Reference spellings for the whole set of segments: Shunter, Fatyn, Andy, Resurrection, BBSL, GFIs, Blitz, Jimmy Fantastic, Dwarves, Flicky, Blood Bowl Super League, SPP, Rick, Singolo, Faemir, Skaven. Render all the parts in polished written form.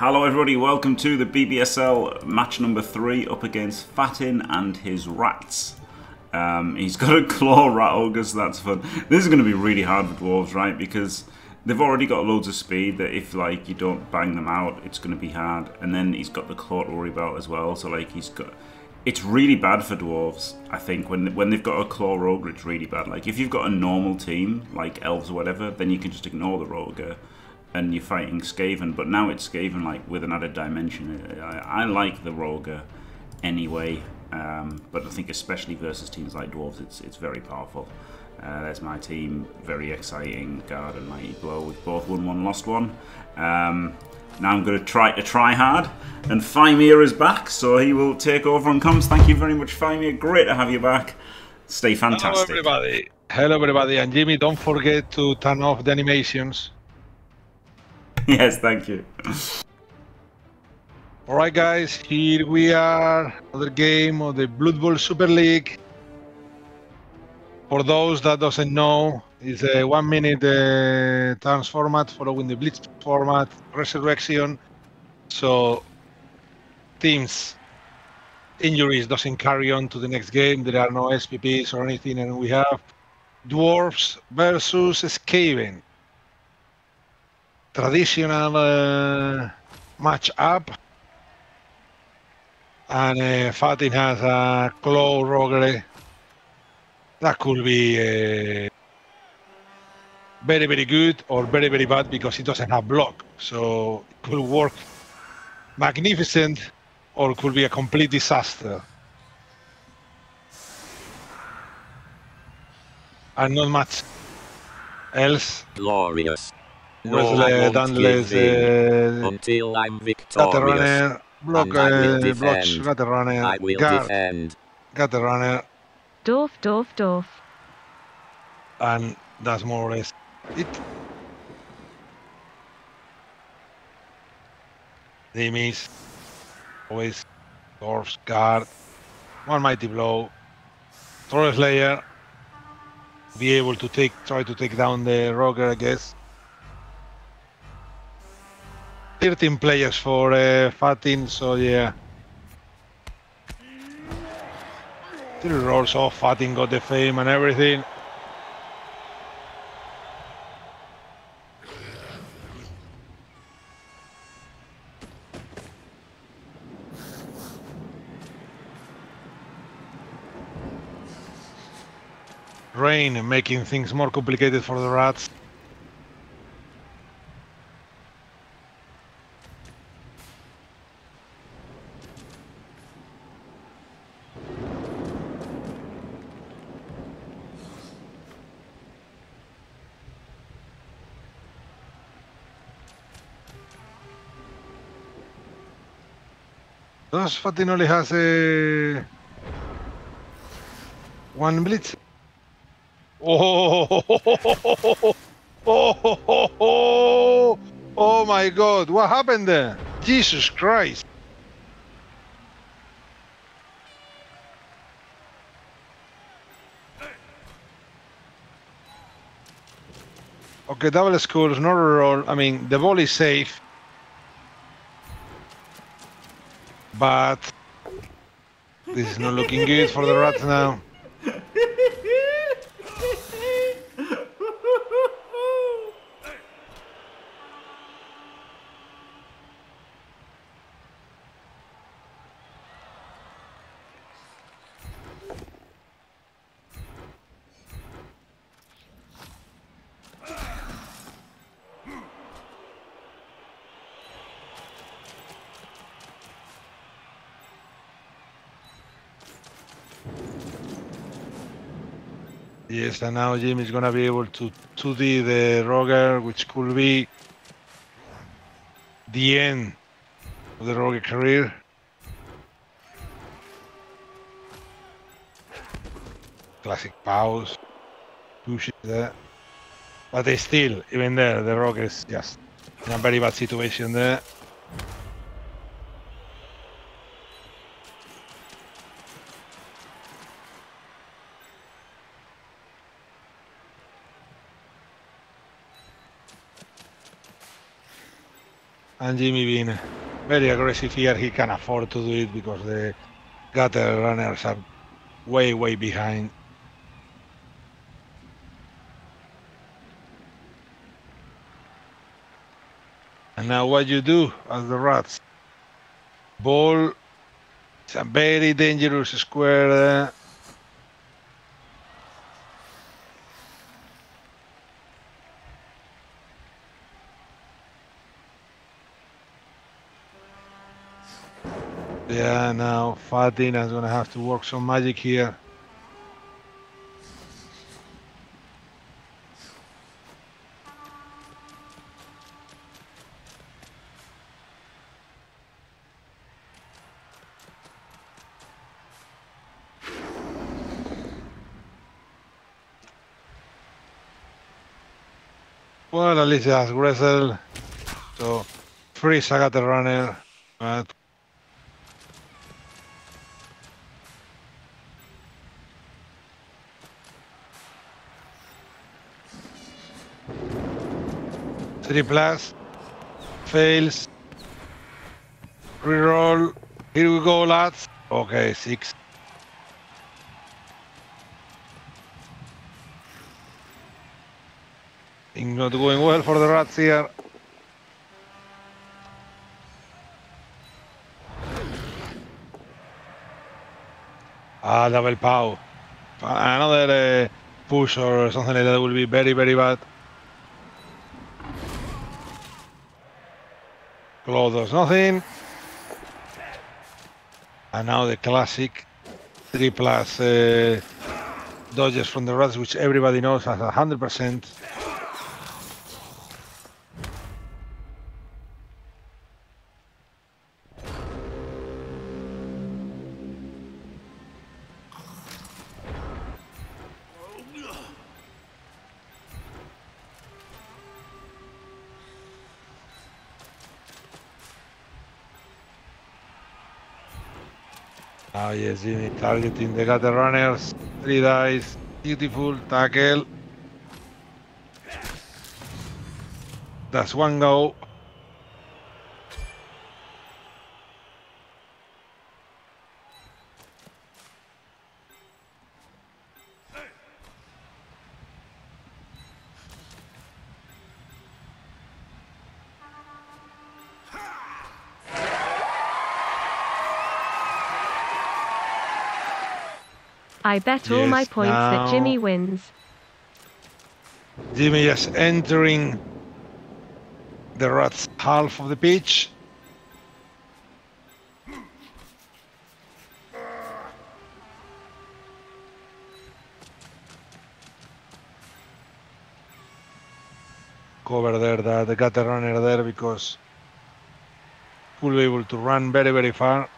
Hello everybody, welcome to the BBSL match number 3 up against Fatyn and his rats. He's got a claw rat ogre, so that's fun. This is going to be really hard for dwarves, right? Because they've already got loads of speed that if like you don't bang them out, it's going to be hard. And then he's got the claw to worry about as well. So like he's got, it's really bad for dwarves. I think when they've got a claw ogre, it's really bad. Like if you've got a normal team like elves or whatever, then you can just ignore the ogre. And you're fighting Skaven, but now it's Skaven like with an added dimension. I like the ogre anyway, but I think especially versus teams like dwarves, it's very powerful. There's my team, very exciting. Guard and Mighty Blow. We've both won one, lost one. Now I'm going to try hard, and Faemir is back, so he will take over on comms. Thank you very much, Faemir. Great to have you back. Stay fantastic. Hello everybody, and Jimmy, don't forget to turn off the animations. Yes, thank you. Alright guys, here we are, another game of the Blood Bowl Super League. For those that doesn't know, it's a 1-minute turns format following the Blitz format, Resurrection. So, teams, injuries doesn't carry on to the next game, there are no SPPs or anything, and we have Dwarves versus Skaven. Traditional match-up, and Fatyn has a claw ogre that could be very, very good or very, very bad because it doesn't have block, so it could work magnificent or could be a complete disaster. And not much else. Glorious. Until I'm victorious, I will defend. Gutter runner. Doof. And that's more or less it. They miss. Always dwarfs guard. One mighty blow. Troll Slayer. Be able to try to take down the ogre, I guess. 13 players for Fatyn, so yeah. Still rolls off, Fatyn got the fame and everything. Rain making things more complicated for the rats. Fatyn only has one blitz. Oh my God! What happened there? Jesus Christ! Okay, double scores, not a roll. I mean, the ball is safe. But this is not looking good for the rats now. Yes, and now Jim is going to be able to 2D the ogre, which could be the end of the ogre career. Classic pause, pushes there. But they still, even there, the ogre is just in a very bad situation there. and Jimmy being very aggressive here, he can afford to do it because the gutter runners are way behind. And now what you do as the Rats? Ball, it's a very dangerous square. Yeah, now Fatyn is gonna have to work some magic here. Well, at least he has Wrestle, so freeze a gutter runner, but three plus fails. Reroll. Here we go, lads. Okay, 6. Not going well for the Rats here. Ah, double pow. Another push or something like that will be very bad. Claw does nothing. And now the classic 3 plus dodges from the Rats, which everybody knows as 100%. Oh yes, Jimmy targeting the gutter runners. 3 dice, beautiful tackle. That's one go. I bet all my points that Jimmy wins. Jimmy is entering the Rats' half of the pitch. Cover there, the gutter runner there, because he'll be able to run very far.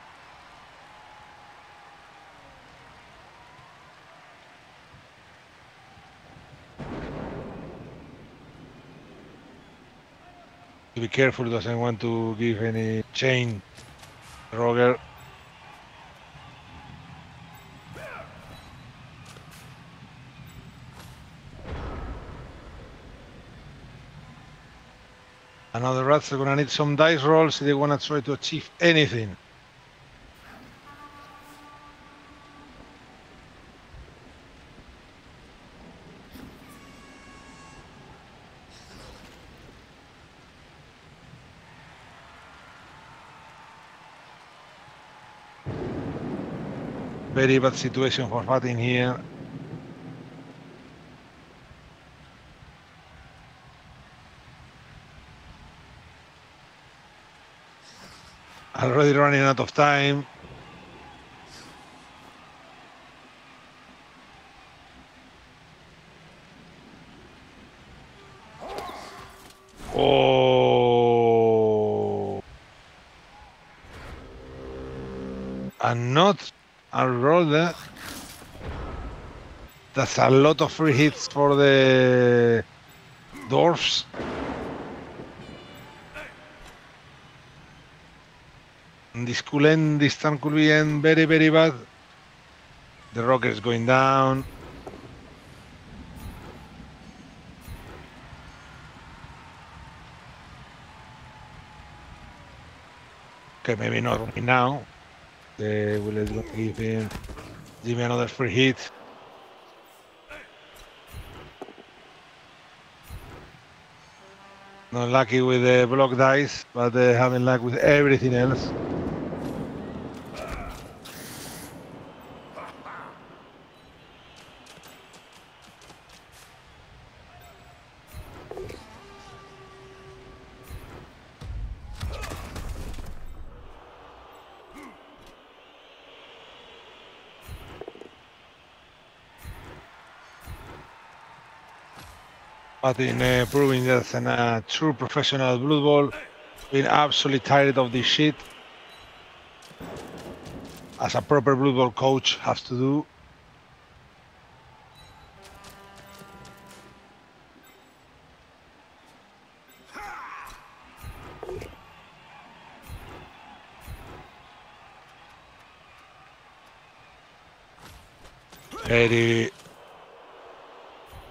Be careful, doesn't want to give any chain, Roger. Another Rats are gonna need some dice rolls if they wanna try to achieve anything. Very bad situation for Fatyn here. Already running out of time. Oh, and not. And roll that. That's a lot of free hits for the Dwarves. And this could end, this turn could be end very bad. The rocket is going down. Okay, maybe not right now. The Willet's gonna give him another free hit. Not lucky with the block dice, but having luck with everything else. Fatyn proving that's a true professional Blood Bowl, being absolutely tired of this shit, as a proper Blood Bowl coach has to do. Very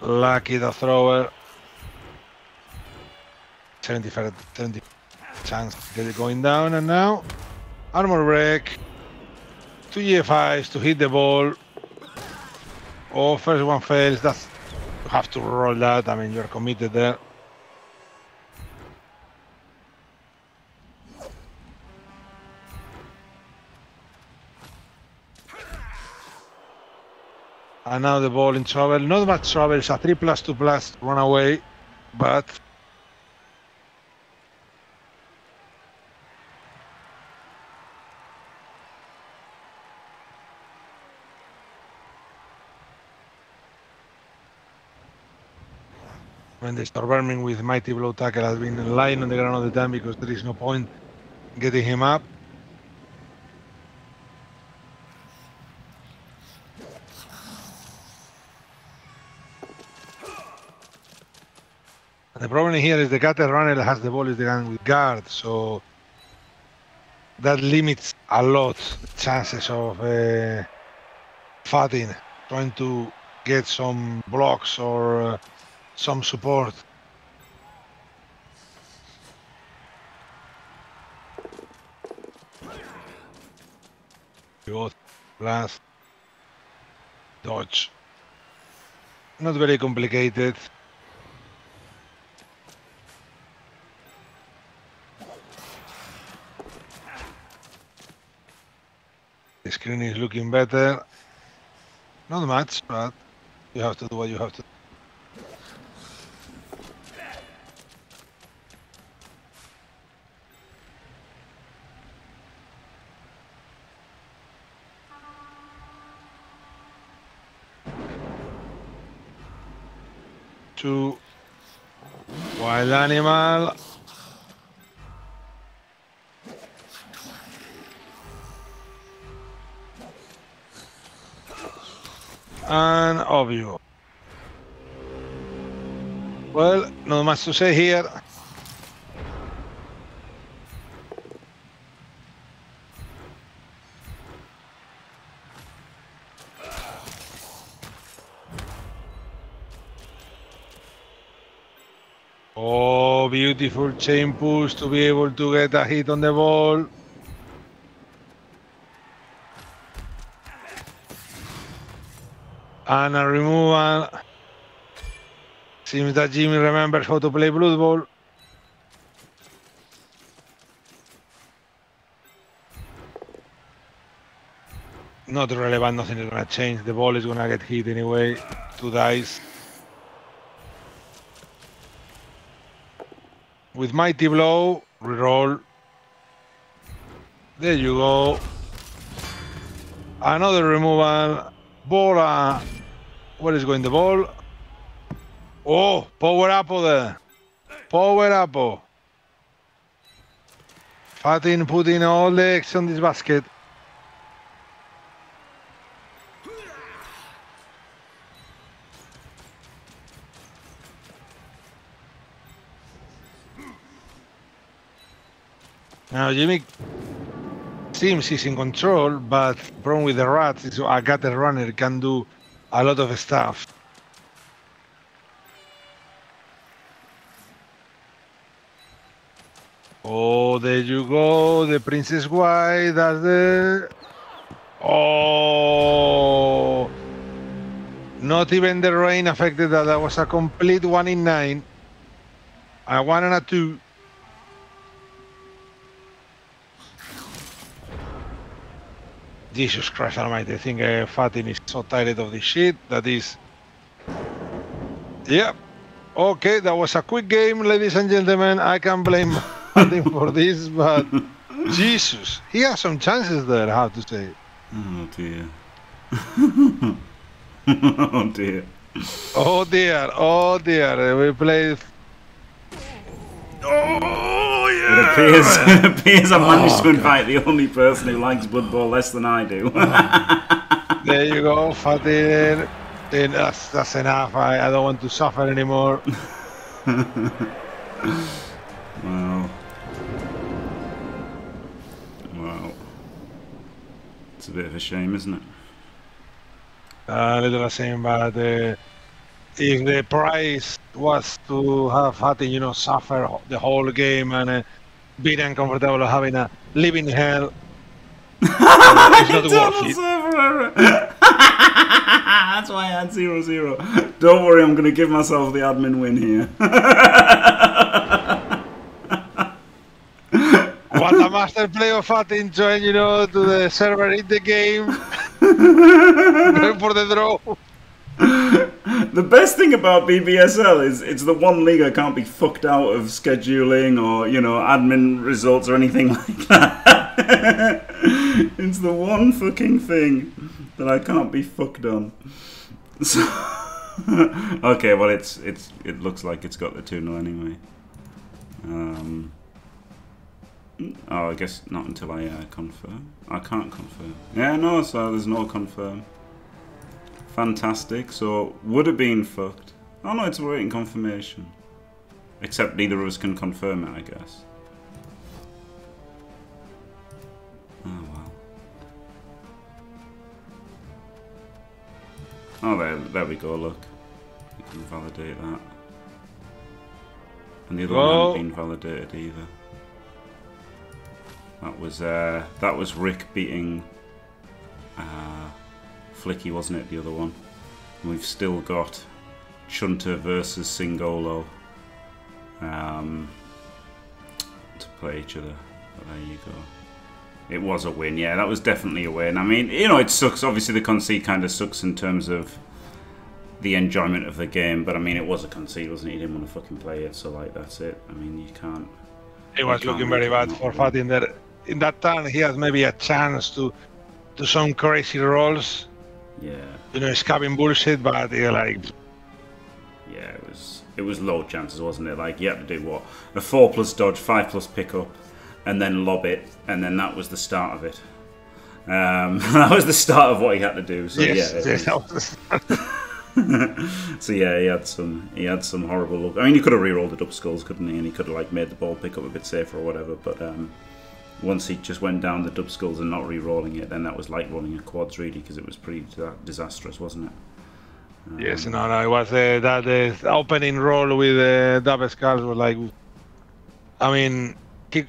lucky the thrower. 70% chance to get it going down, and now armor break. Two GFIs to hit the ball. Oh, first one fails. That's, you have to roll that. I mean, you're committed there. And now the ball in trouble. Not much trouble. It's a 3+2+ run away, but when they start warming with mighty blow tackle, has been lying on the ground all the time because there is no point getting him up. And the problem here is the gutter runner that has the ball is the guy with guard, so that limits a lot the chances of Fatyn trying to get some blocks or some support. Both blast, dodge. Not very complicated. The screen is looking better. Not much, but you have to do what you have to do. To wild animal. And obvious. Well, not much to say here. Oh, beautiful chain push to be able to get a hit on the ball. And a removal. Seems that Jimmy remembers how to play Blood Bowl. Not relevant, nothing is going to change. The ball is going to get hit anyway. Two dice. With mighty blow, reroll. There you go. Another removal. Ball. Where is going the ball? Oh, power up there. Power up. Fatyn putting all the eggs on this basket. Now Jimmy seems he's in control, but the problem with the rats is a gutter runner can do a lot of stuff. Oh. Oh, there you go. The Princess White. That's the... Oh! Not even the rain affected that. That was a complete 1 in 9. A 1 and a 2. Jesus Christ Almighty, I think Fatyn is so tired of this shit. That is... Yeah. Okay, that was a quick game, ladies and gentlemen. I can't blame Fatyn for this, but... Jesus, he has some chances there, I have to say. Oh, dear. Oh, dear. Oh, dear. Oh, dear. We played... Oh, yeah! It appears I managed to invite the only person who likes Blood Bowl less than I do. There you go, Fatyn. That's enough. I don't want to suffer anymore. Wow. Wow. It's a bit of a shame, isn't it? A little shame, but... if the price was to have Fatyn, you know, suffer the whole game and being uncomfortable having a living hell, it's not worth it. That's why I had 0-0. Don't worry, I'm going to give myself the admin win here. What a master play of Fatyn, trying, you know, to the server in the game. Going for the draw. The best thing about BBSL is it's the one league I can't be fucked out of scheduling or, you know, admin results or anything like that. It's the one fucking thing that I can't be fucked on. So okay, well, it looks like it's got the 2-0 anyway. Oh, I guess not until I confirm. I can't confirm. Yeah, no, so there's no confirm. Fantastic, so would have been fucked. Oh no, it's waiting confirmation. Except neither of us can confirm it, I guess. Oh well. Oh, there we go, look. We can validate that. And the other one hasn't been validated either. That was Rick beating Flicky, wasn't it, the other one? And we've still got Shunter versus Singolo to play each other. But there you go. It was a win, yeah, that was definitely a win. I mean, you know, it sucks. Obviously, the concede kind of sucks in terms of the enjoyment of the game, but I mean, it was a concede, wasn't it? You didn't want to fucking play it, so, like, that's it. I mean, you can't... It was looking very bad for Fatyn there. In that turn, he has maybe a chance to do some crazy rolls. Yeah. You know, it's scabbing bullshit, but you're like... Yeah, it was low chances, wasn't it? Like, you had to do what? A 4+ dodge, 5+ pickup, and then lob it, and then that was the start of it. That was the start of what he had to do, so yes, yeah. Yes, that was the start. So yeah, he had some horrible look. I mean, he could have re-rolled it up skulls, couldn't he? And he could have, like, made the ball pick up a bit safer or whatever, but once he just went down the dub skulls and not re-rolling it, then that was like rolling a quads, really, because it was pretty disastrous, wasn't it? Yes, no, it was that opening roll with double skulls was like... I mean, he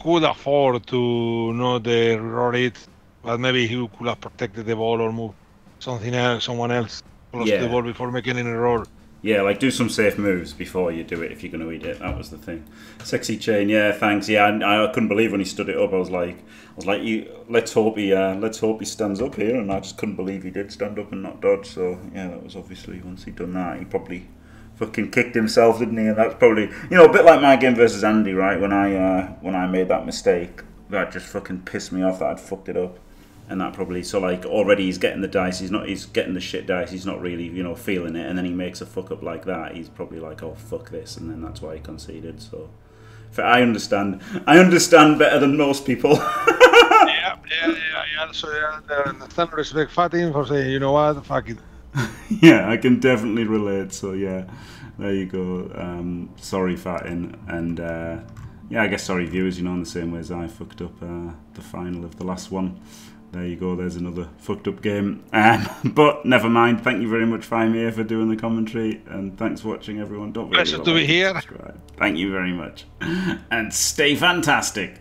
could afford to not roll it, but maybe he could have protected the ball or moved someone else close to the ball before making any roll. Yeah, like, do some safe moves before you do it if you're going to eat it. That was the thing. Sexy chain, yeah, thanks. Yeah, I couldn't believe when he stood it up. I was like, let's hope he stands up here. And I just couldn't believe he did stand up and not dodge. So yeah, that was obviously, once he'd done that, he probably fucking kicked himself, didn't he? And that's probably, you know, a bit like my game versus Andy, right? When I made that mistake, that just fucking pissed me off that I'd fucked it up. And that probably, so like, already he's getting the dice, he's getting the shit dice, he's not really, you know, feeling it, and then he makes a fuck up like that, he's probably like, oh, fuck this, and then that's why he conceded. So I understand better than most people. yeah. So I understand and respect Fatyn for saying, you know what, fuck it. Yeah, I can definitely relate, so yeah, there you go. Sorry, Fatyn, and yeah, I guess sorry viewers, you know, in the same way as I fucked up the final of the last one. there you go, there's another fucked up game. But never mind, thank you very much, Faemir, for doing the commentary, and thanks for watching, everyone. Don't forget to like, subscribe. Thank you very much, and stay fantastic.